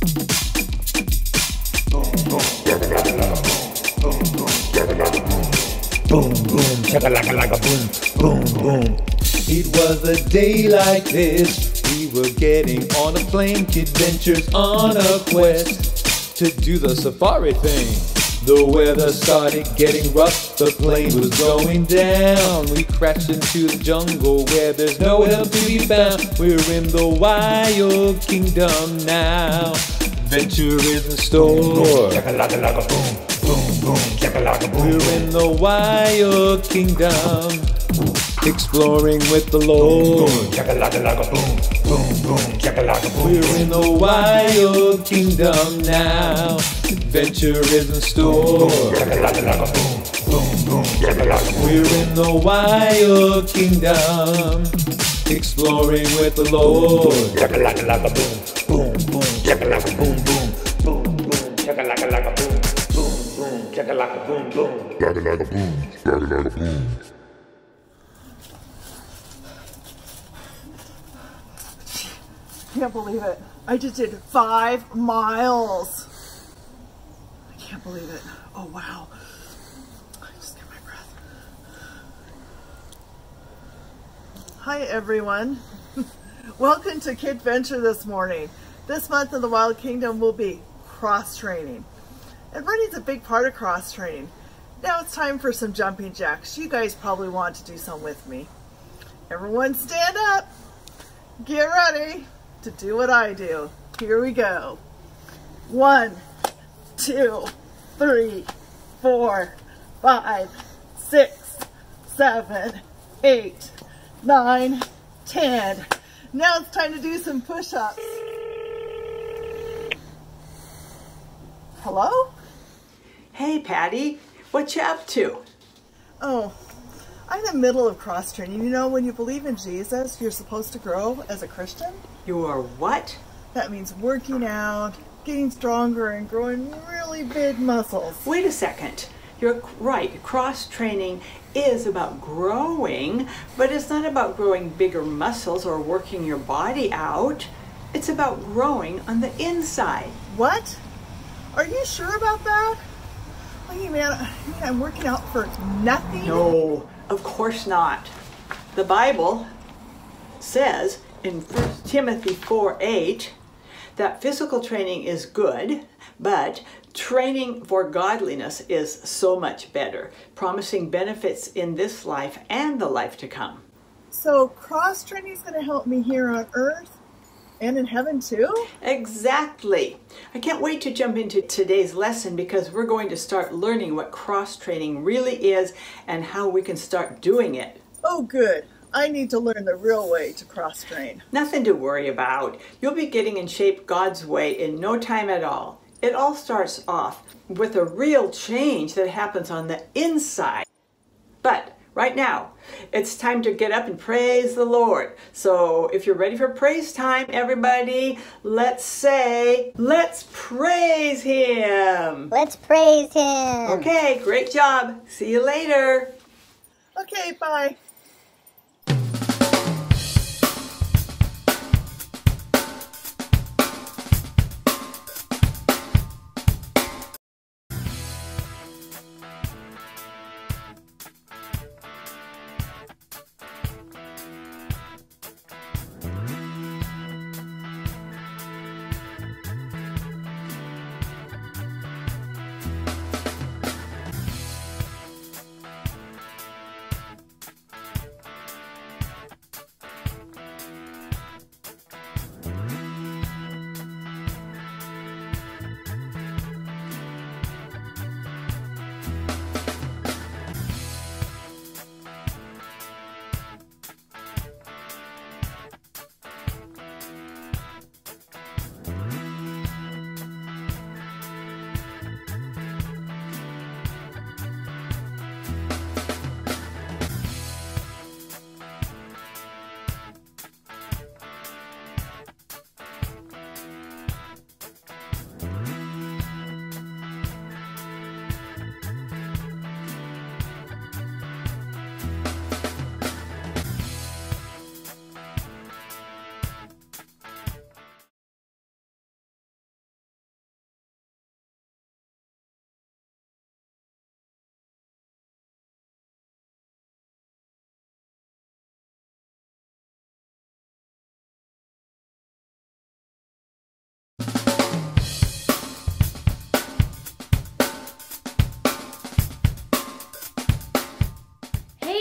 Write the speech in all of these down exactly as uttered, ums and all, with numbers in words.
Boom, boom, chaka-laka-laka, boom, boom, boom. It was a day like this. We were getting on a plane, kid ventures on a quest to do the safari thing. The weather started getting rough, the plane was going down. We crashed into the jungle where there's no help to be found. We're in the wild kingdom now. Venture is in store. Chaka-laka-laka, boom. Boom, boom, chaka-laka, boom. We're in the wild kingdom, exploring with the Lord. Boom, boom, chaka-laka-laka, boom. Boom, boom, chaka-laka, boom. We're in the wild kingdom now. Adventure is in store. Chaka-laka-laka, boom. Boom, boom, chaka-laka, boom. We're in the wild kingdom, exploring with the Lord. Chaka-laka-laka, boom. Boom, boom, chaka-laka, boom, boom. Boom, boom, chaka-laka-laka, boom. Like boom, boom. Like like boom. Like like boom. I can't believe it. I just did five miles. I can't believe it. Oh, wow. I just get my breath. Hi, everyone. Welcome to Kid Venture this morning. This month in the Wild Kingdom will be cross-training. And running's a big part of cross training. Now it's time for some jumping jacks. You guys probably want to do some with me. Everyone stand up. Get ready to do what I do. Here we go. One, two, three, four, five, six, seven, eight, nine, ten. Now it's time to do some push-ups. Hello? Hey, Patty, what you up to? Oh, I'm in the middle of cross-training. You know, when you believe in Jesus, you're supposed to grow as a Christian. You are what? That means working out, getting stronger, and growing really big muscles. Wait a second. You're right. Cross-training is about growing, but it's not about growing bigger muscles or working your body out. It's about growing on the inside. What? Are you sure about that? I mean, man, I mean, I'm working out for nothing. No, of course not. The Bible says in First Timothy four eight that physical training is good, but training for godliness is so much better, promising benefits in this life and the life to come. So cross-training is going to help me here on earth. And in heaven too? Exactly. I can't wait to jump into today's lesson because we're going to start learning what cross-training really is and how we can start doing it. Oh, good. I need to learn the real way to cross-train. Nothing to worry about. You'll be getting in shape God's way in no time at all. It all starts off with a real change that happens on the inside. But right now, it's time to get up and praise the Lord. So if you're ready for praise time, everybody, let's say, let's praise Him. Let's praise Him. Okay, great job. See you later. Okay, bye.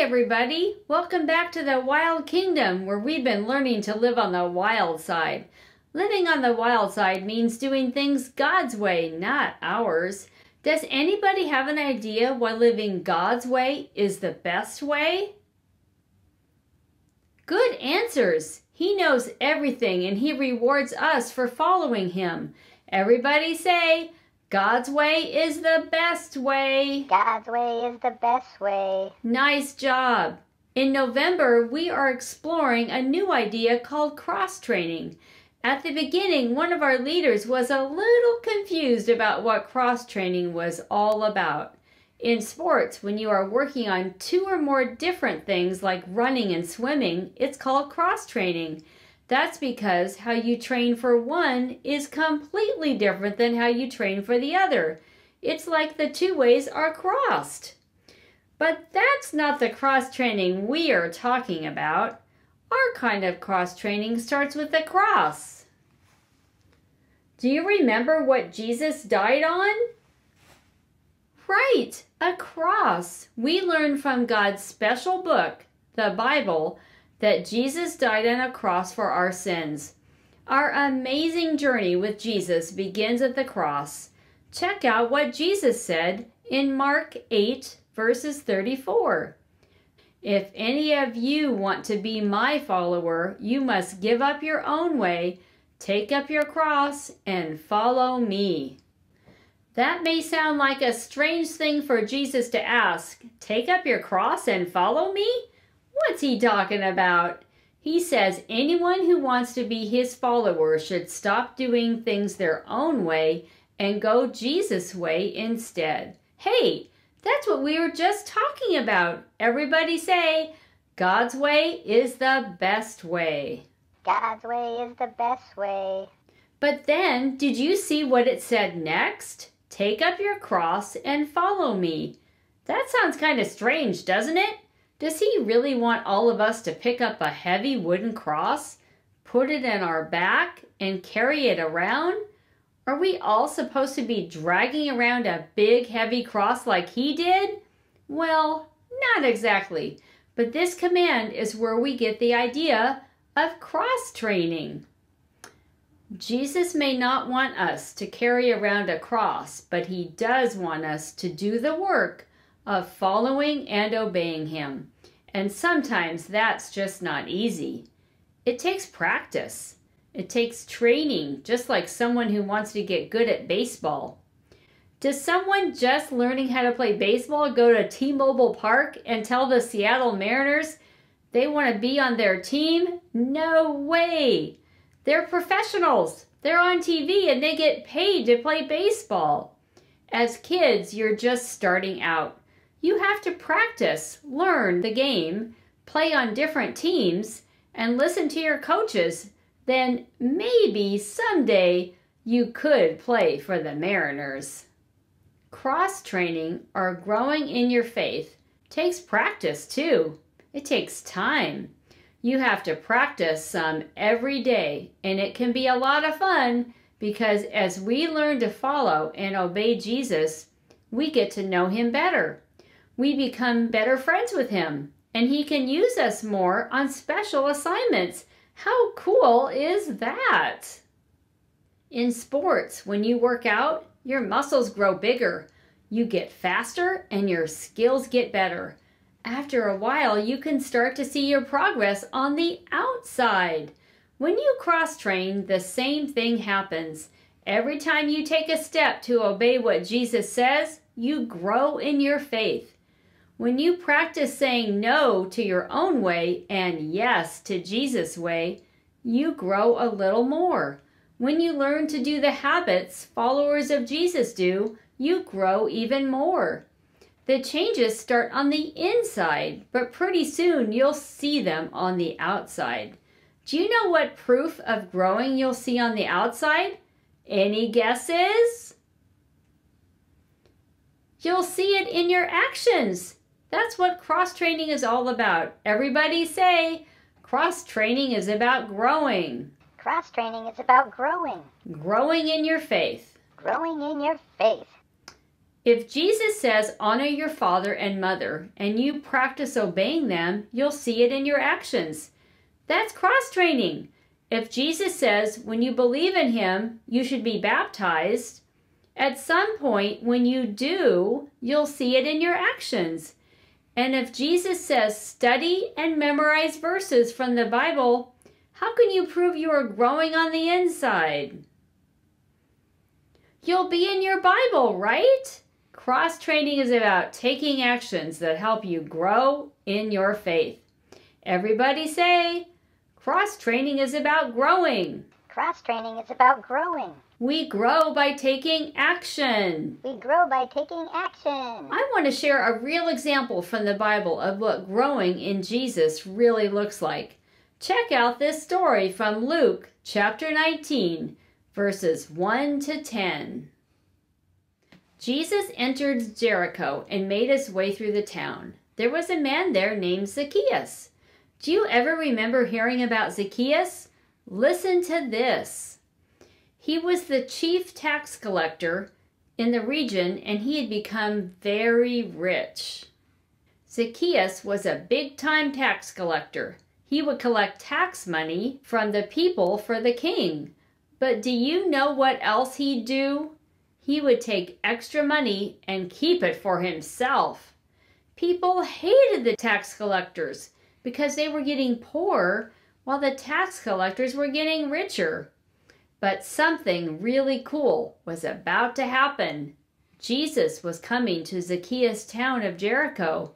Hey everybody, welcome back to the Wild Kingdom, where we've been learning to live on the wild side. Living on the wild side means doing things God's way, not ours. Does anybody have an idea why living God's way is the best way? Good answers. He knows everything and he rewards us for following him. Everybody say, God's way is the best way. God's way is the best way. Nice job. In November, we are exploring a new idea called cross-training. At the beginning, one of our leaders was a little confused about what cross-training was all about. In sports, when you are working on two or more different things like running and swimming, it's called cross-training. That's because how you train for one is completely different than how you train for the other. It's like the two ways are crossed. But that's not the cross-training we are talking about. Our kind of cross-training starts with the cross. Do you remember what Jesus died on? Right, a cross. We learn from God's special book, the Bible, that Jesus died on a cross for our sins. Our amazing journey with Jesus begins at the cross. Check out what Jesus said in Mark eight, verses thirty-four. If any of you want to be my follower, you must give up your own way, take up your cross, and follow me. That may sound like a strange thing for Jesus to ask. Take up your cross and follow me? What's he talking about? He says anyone who wants to be his follower should stop doing things their own way and go Jesus' way instead. Hey, that's what we were just talking about. Everybody say, God's way is the best way. God's way is the best way. But then, did you see what it said next? Take up your cross and follow me. That sounds kind of strange, doesn't it? Does he really want all of us to pick up a heavy wooden cross, put it in our back, and carry it around? Are we all supposed to be dragging around a big heavy cross like he did? Well, not exactly, but this command is where we get the idea of cross-training. Jesus may not want us to carry around a cross, but he does want us to do the work of following and obeying him. And sometimes that's just not easy. It takes practice. It takes training, just like someone who wants to get good at baseball. Does someone just learning how to play baseball go to T-Mobile Park and tell the Seattle Mariners they want to be on their team? No way! They're professionals. They're on T V and they get paid to play baseball. As kids, you're just starting out. You have to practice, learn the game, play on different teams, and listen to your coaches. Then maybe someday you could play for the Mariners. Cross-training or growing in your faith takes practice too. It takes time. You have to practice some every day, and it can be a lot of fun because as we learn to follow and obey Jesus, we get to know him better. We become better friends with him, and he can use us more on special assignments. How cool is that? In sports, when you work out, your muscles grow bigger. You get faster and your skills get better. After a while, you can start to see your progress on the outside. When you cross-train, the same thing happens. Every time you take a step to obey what Jesus says, you grow in your faith. When you practice saying no to your own way and yes to Jesus' way, you grow a little more. When you learn to do the habits followers of Jesus do, you grow even more. The changes start on the inside, but pretty soon you'll see them on the outside. Do you know what proof of growing you'll see on the outside? Any guesses? You'll see it in your actions. That's what cross-training is all about. Everybody say, cross-training is about growing. Cross-training is about growing. Growing in your faith. Growing in your faith. If Jesus says, honor your father and mother, and you practice obeying them, you'll see it in your actions. That's cross-training. If Jesus says, when you believe in him, you should be baptized, at some point when you do, you'll see it in your actions. And if Jesus says, study and memorize verses from the Bible, how can you prove you are growing on the inside? You'll be in your Bible, right? Cross-training is about taking actions that help you grow in your faith. Everybody say, cross-training is about growing. Cross-training is about growing. We grow by taking action. We grow by taking action. I want to share a real example from the Bible of what growing in Jesus really looks like. Check out this story from Luke chapter nineteen, verses one to ten. Jesus entered Jericho and made his way through the town. There was a man there named Zacchaeus. Do you ever remember hearing about Zacchaeus? Listen to this. He was the chief tax collector in the region, and he had become very rich. Zacchaeus was a big-time tax collector. He would collect tax money from the people for the king. But do you know what else he'd do? He would take extra money and keep it for himself. People hated the tax collectors because they were getting poorer while the tax collectors were getting richer. But something really cool was about to happen. Jesus was coming to Zacchaeus' town of Jericho.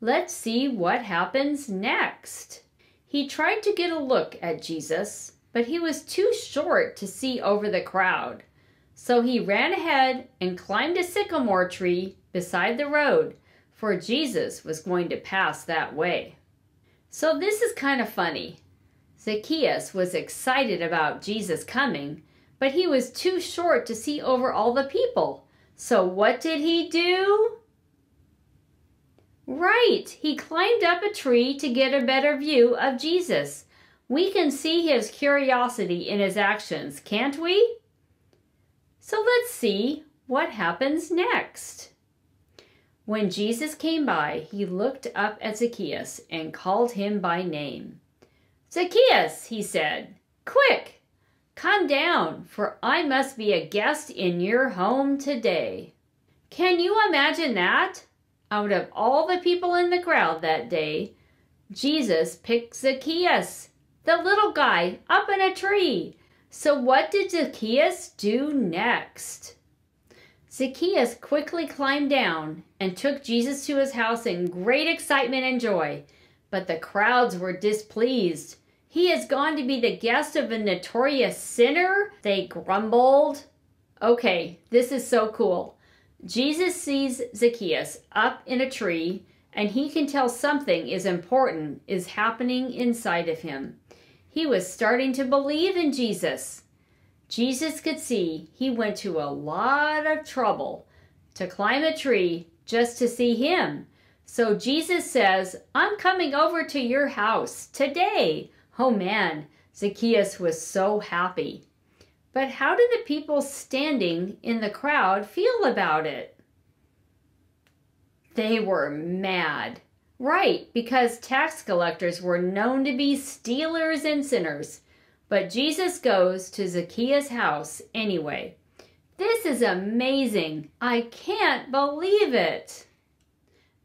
Let's see what happens next. He tried to get a look at Jesus, but he was too short to see over the crowd. So he ran ahead and climbed a sycamore tree beside the road, for Jesus was going to pass that way. So this is kind of funny. Zacchaeus was excited about Jesus coming, but he was too short to see over all the people. So what did he do? Right, he climbed up a tree to get a better view of Jesus. We can see his curiosity in his actions, can't we? So let's see what happens next. When Jesus came by, he looked up at Zacchaeus and called him by name. Zacchaeus, he said, quick, come down, for I must be a guest in your home today. Can you imagine that? Out of all the people in the crowd that day, Jesus picked Zacchaeus, the little guy, up in a tree. So what did Zacchaeus do next? Zacchaeus quickly climbed down and took Jesus to his house in great excitement and joy. But the crowds were displeased. He has gone to be the guest of a notorious sinner, they grumbled. Okay, this is so cool. Jesus sees Zacchaeus up in a tree, and he can tell something is important is happening inside of him. He was starting to believe in Jesus. Jesus could see he went to a lot of trouble to climb a tree just to see him. So Jesus says, I'm coming over to your house today. Oh man, Zacchaeus was so happy. But how did the people standing in the crowd feel about it? They were mad. Right, because tax collectors were known to be stealers and sinners. But Jesus goes to Zacchaeus' house anyway. This is amazing. I can't believe it.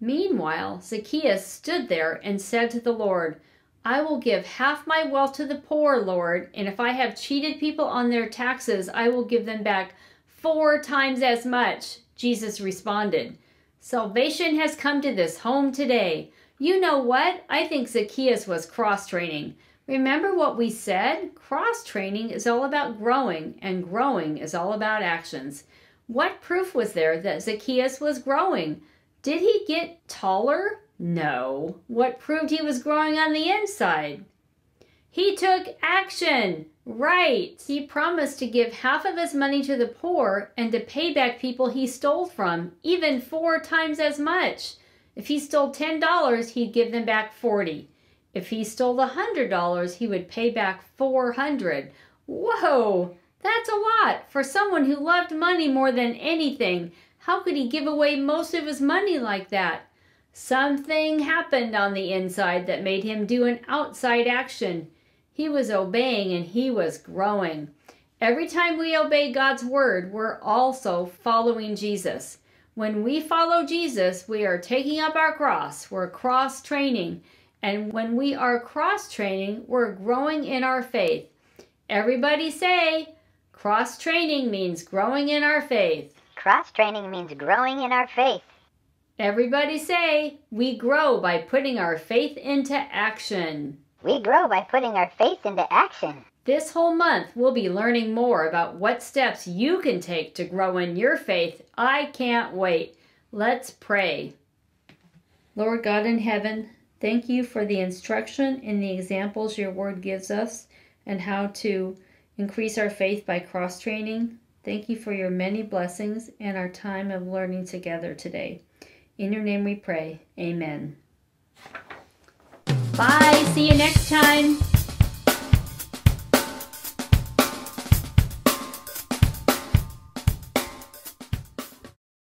Meanwhile, Zacchaeus stood there and said to the Lord, I will give half my wealth to the poor, Lord, and if I have cheated people on their taxes, I will give them back four times as much. Jesus responded, salvation has come to this home today. You know what? I think Zacchaeus was cross-training. Remember what we said? Cross-training is all about growing, and growing is all about actions. What proof was there that Zacchaeus was growing? Did he get taller? No. What proved he was growing on the inside? He took action. Right. He promised to give half of his money to the poor and to pay back people he stole from, even four times as much. If he stole ten dollars, he'd give them back forty. If he stole one hundred dollars, he would pay back four hundred. Whoa, that's a lot for someone who loved money more than anything. How could he give away most of his money like that? Something happened on the inside that made him do an outside action. He was obeying and he was growing. Every time we obey God's word, we're also following Jesus. When we follow Jesus, we are taking up our cross. We're cross-training. And when we are cross-training, we're growing in our faith. Everybody say, cross-training means growing in our faith. Cross-training means growing in our faith. Everybody say, we grow by putting our faith into action. We grow by putting our faith into action. This whole month, we'll be learning more about what steps you can take to grow in your faith. I can't wait. Let's pray. Lord God in heaven, thank you for the instruction and the examples your word gives us and how to increase our faith by cross-training. Thank you for your many blessings and our time of learning together today. In your name we pray. Amen. Bye. See you next time.